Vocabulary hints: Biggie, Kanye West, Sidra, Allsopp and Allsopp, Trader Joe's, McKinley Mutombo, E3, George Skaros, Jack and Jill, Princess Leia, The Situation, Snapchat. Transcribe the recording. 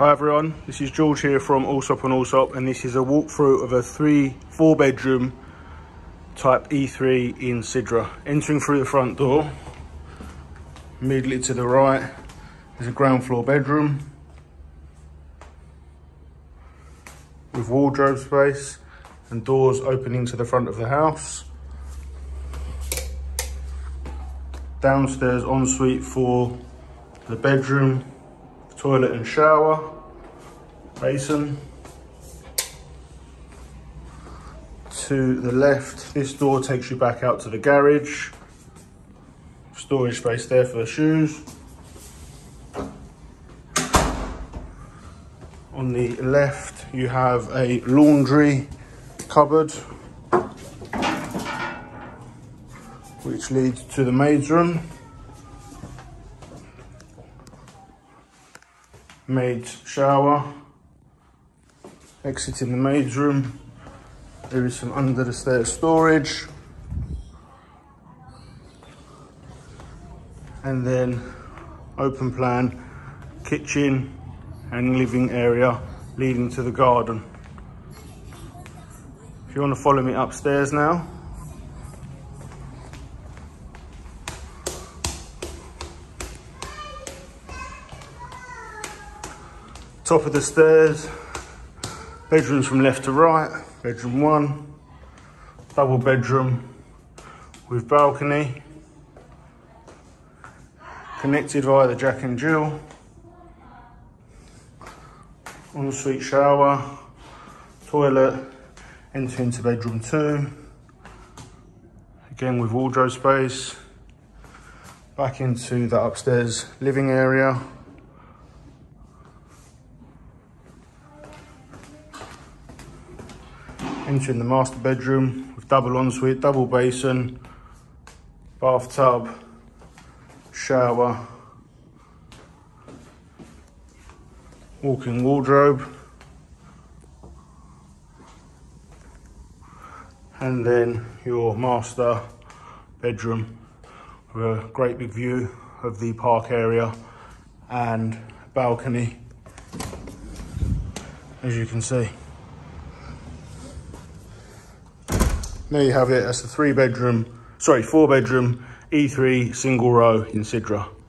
Hi everyone, this is George here from Allsopp and Allsopp, and this is a walkthrough of a four bedroom type E3 in Sidra. Entering through the front door, immediately to the right, there's a ground floor bedroom with wardrobe space and doors opening to the front of the house. Downstairs ensuite for the bedroom, toilet and shower, basin. To the left, this door takes you back out to the garage. Storage space there for the shoes. On the left, you have a laundry cupboard, which leads to the maid's room. Maid's shower. Exiting the maid's room, there is some under the stairs storage, and then open plan kitchen and living area leading to the garden. If you want to follow me upstairs now, top of the stairs, bedrooms from left to right. Bedroom one, double bedroom with balcony, connected via the Jack and Jill. Ensuite shower, toilet, enter into bedroom two. Again with wardrobe space, back into the upstairs living area. Entering the master bedroom with double ensuite, double basin, bathtub, shower, walk-in wardrobe, and then your master bedroom with a great big view of the park area and balcony, as you can see. There you have it, that's the four bedroom E3 single row in Sidra.